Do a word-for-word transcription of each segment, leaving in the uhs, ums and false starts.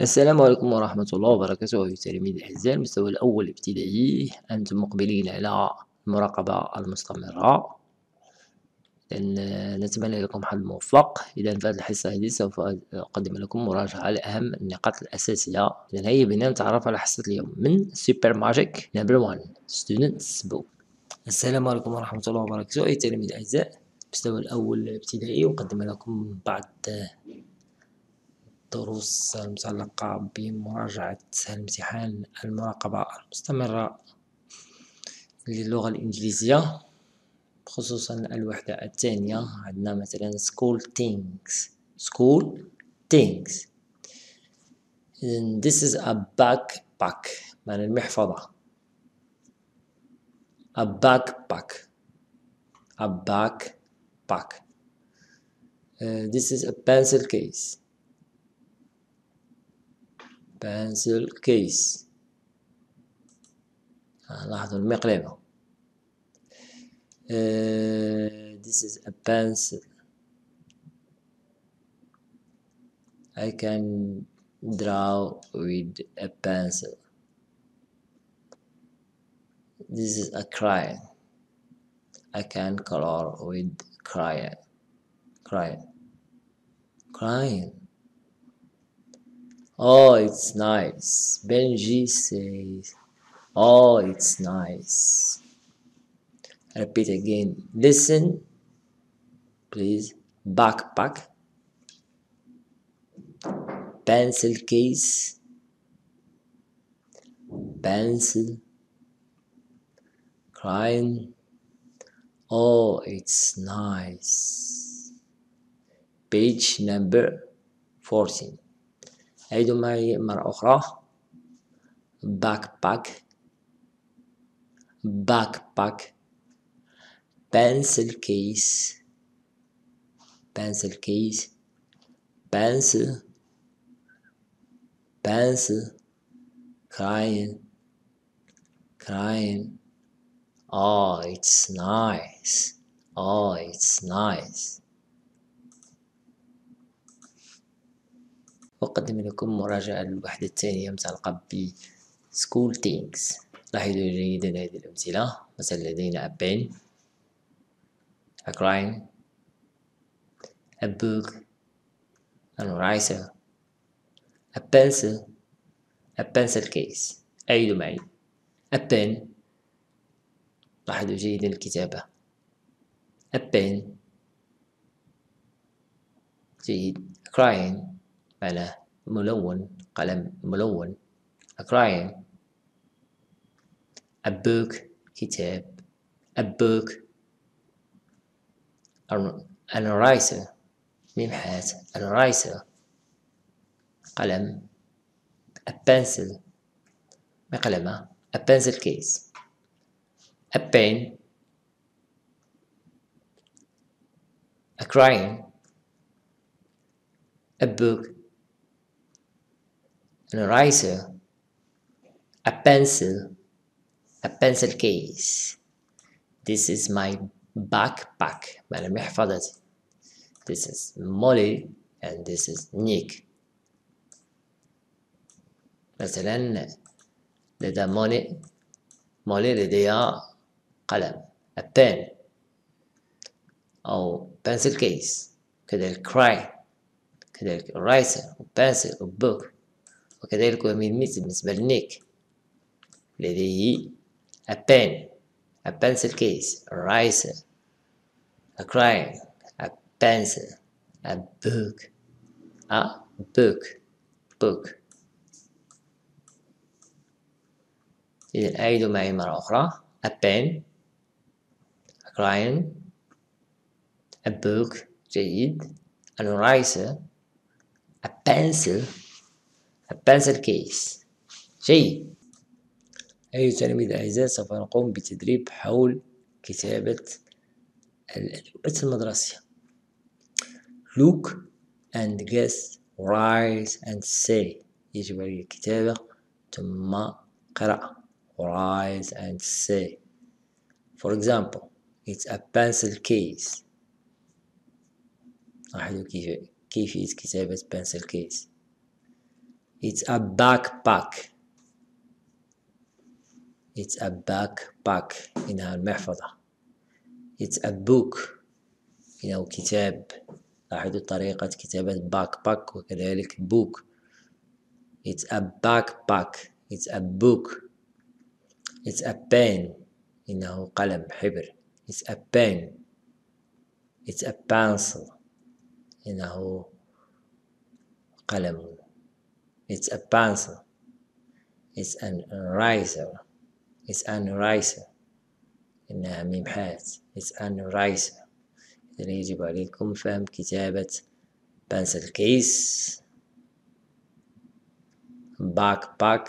السلام عليكم ورحمة الله وبركاته أيها التلاميذ الأعزاء. المستوى الأول الابتدائي، أنتم مقبلين على المراقبة المستمرة، نتمنى لكم حظ موفق. إذا في هذه الحصة هذه سوف أقدم لكم مراجعة لأهم النقاط الأساسية. إذا هيا بنا نتعرف على حصة اليوم من سوبر ماجيك نمبر واحد ستودنتس بوك. السلام عليكم ورحمة الله وبركاته أيها التلاميذ الأعزاء. المستوى الأول الابتدائي، أقدم لكم بعض الدروس المتعلقة بمراجعة الامتحان المراقبة المستمرة للغة الإنجليزية، خصوصا الوحدة الثانية. عندنا مثلا school things school things and this is a backpack، معنى المحفظة a backpack a backpack. uh, this is a pencil case pencil case. لاحظوا المقلبة. Uh, this is a pencil. I can draw with a pencil. This is a crayon. I can color with crayon. Crayon. Crayon. Oh, it's nice. Benji says, "Oh, it's nice." Repeat again. Listen, please. Backpack, pencil case, pencil, crayon. Oh, it's nice. Page number fourteen. أعيدوا معي مرة أخرى. Backpack, backpack. pencil case pencil case pencil pencil crayon crayon. Oh, it's nice. Oh, it's nice. أقدم لكم مراجعة الوحدة الثانية متعلقة ب school things. لاحظوا جيدا هذه الأمثلة. مثلا لدينا أبين، a crime, a book, an eraser, a pencil, a pencil case. أعيدوا معي. a pen. لاحظوا جيدا الكتابة. a pen. جيد. a crayon معناه ملون، قلم ملون. a crayon. a book كتاب. a book. an eraser ممحات. an eraser قلم. a pencil مقلمة. a pencil case. a pen. a crayon. a book. an eraser. a pencil. a pencil case. This is my backpack معنى محفظتي. This is Molly and this is Nick. مثلا لدى مولي مولي لديها قلم a pen أو pencil case، كذلك crayon، كذلك eraser و pencil و book. وكذلك من مثل بالنسبة لنيك لديه a pen a pencil case, eraser, a crayon, a pencil, a book, a book, book. إذن أعيدوا معي مرة أخرى. a pen, a crayon, a book. جيد. an eraser, a pencil, a pencil case. جيد. أيها التلاميذ الأعزاء، سوف نقوم بتدريب حول كتابة الأدوات المدرسية. Look and guess, write and say. يجب عليك الكتابة ثم قراءة. Write and say. For example, it's a pencil case. لاحظوا كيفية كتابة pencil case. It's a backpack. It's a backpack. إنها المحفظة. It's a book. إنه كتاب. لاحظوا طريقة كتابة backpack وكذلك book. It's a backpack. It's a book. It's a pen. إنه قلم حبر. It's a pen. It's a pencil. إنه قلم. It's a pencil. It's an eraser. It's an eraser. إنها ممحات. It's an eraser. إذن يجب عليكم فهم كتابة pencil case. Backpack.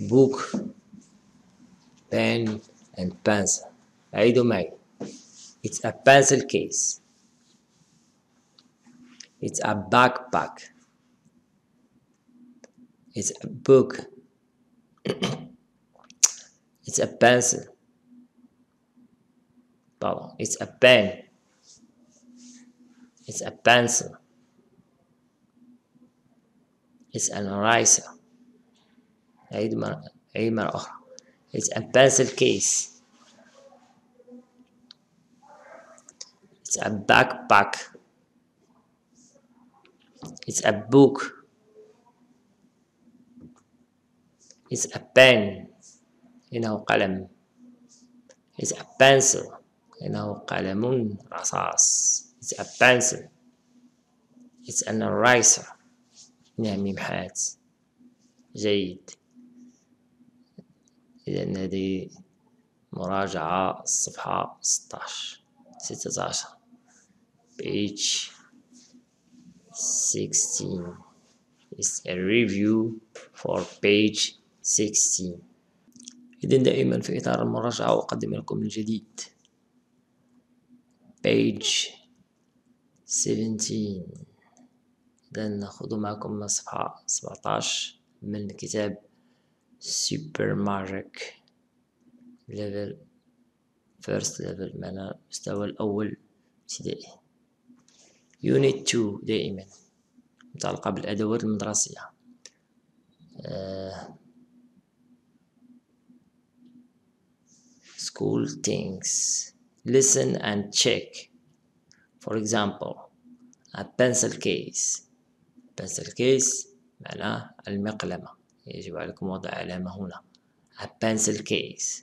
Book. Pen and pencil. عيدوا معي. It's a pencil case. It's a backpack. It's a book. It's a pencil. Pardon. It's a pen. It's a pencil. It's an eraser. عيد مرة عيد مرة أخرى. It's a pencil case. It's a backpack. It's a book. It's a pen. إنه قلم. It's a pencil. إنه قلم رصاص. It's a pencil. It's an eraser. إنها ممحات. جيد. إذن هذه مراجعة الصفحة ستة عشر ستة عشر page sixteen is a review for page ستة عشر. إذن دائما في إطار المراجعة أقدم لكم الجديد. page سبعة عشر. إذن نأخذ معكم الصفحة سبعة عشر من كتاب Super Magic level first level معنى المستوى الأول ابتدائي. unit two دائما متعلقة بالأدوات المدرسية. آه. school things. listen and check. for example a pencil case. pencil case معناه المقلمة. يجب عليكم وضع علامة هنا. A pencil case.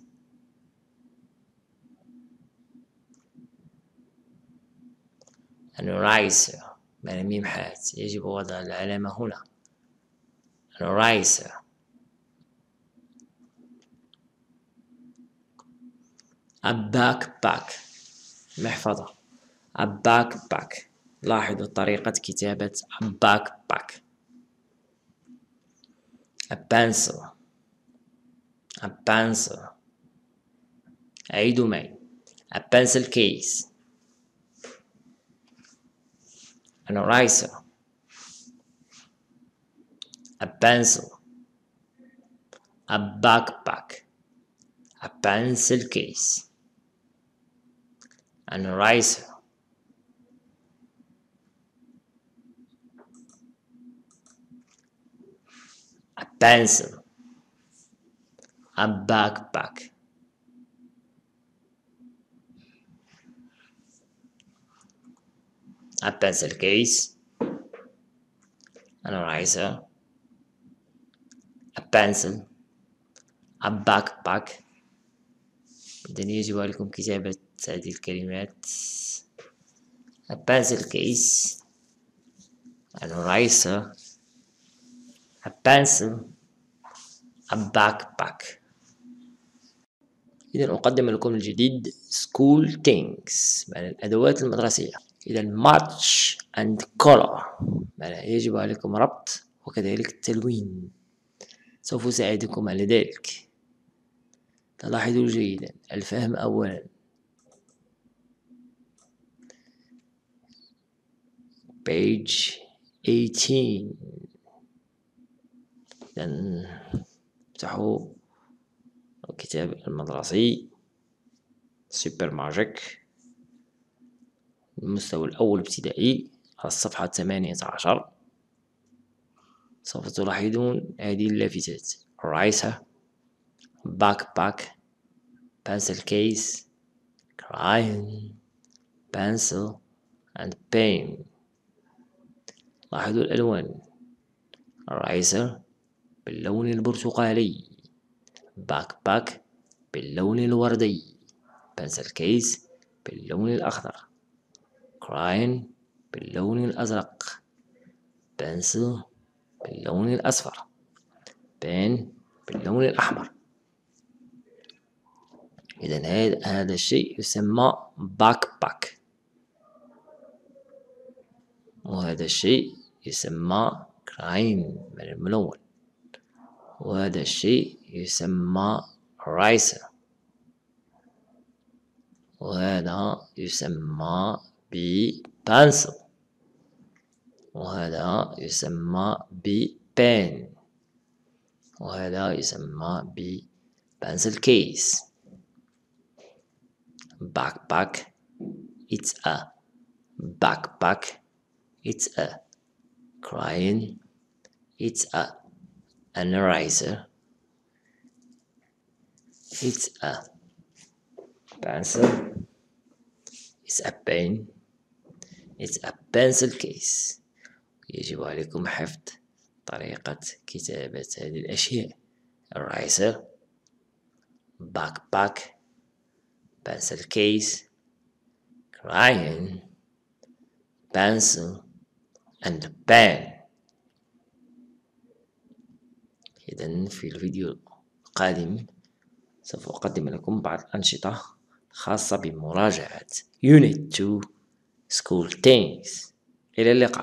An eraser. معنى ممحات. يجب وضع العلامة هنا. An eraser. A backpack. محفظة. A backpack. لاحظوا طريقة كتابة a backpack. A pencil. A pencil. عيدوا معي. A pencil case. An eraser. A pencil. A backpack. A pencil case. An eraser. A pencil. A backpack. A pencil case. An eraser. A pencil. A backpack. إذن يجب عليكم كتابة هذه الكلمات. A pencil case. An eraser. A pencil. A backpack. إذن أقدم لكم الجديد school things معنى الأدوات المدرسية. إذن match and color معنى يجب عليكم ربط وكذلك التلوين. سوف أساعدكم على ذلك. تلاحظوا جيدا الفهم أولا. page eighteen. إذن افتحوا الكتاب المدرسي سوبر ماجيك المستوى الأول ابتدائي على الصفحة ثمانية عشر. سوف تلاحظون هذه اللافتات: رايسة، باك باك، pencil case، crayon، pencil and pen. لاحظوا الألوان: رايسة باللون البرتقالي، باك باك باللون الوردي، pencil case باللون الأخضر، crayon باللون الأزرق، pencil باللون الأصفر، pen باللون الأحمر. إذن هذا هذا الشيء يسمى باك باك، وهذا الشيء يسمى كراين من الملون، وهذا الشيء يسمى رايسة، وهذا يسمى ببانسل، وهذا يسمى ببان، وهذا يسمى ببانسل كيس. Backpack, it's a backpack, it's a crayon, it's a an eraser, it's a pencil, it's a pen, it's a pencil case. يجب عليكم حفظ طريقة كتابة هذه الأشياء: eraser, backpack, pencil case, crayon, pencil and pen. إذن في الفيديو القادم سوف أقدم لكم بعض الأنشطة خاصة بمراجعة Unit two School Things. إلى اللقاء.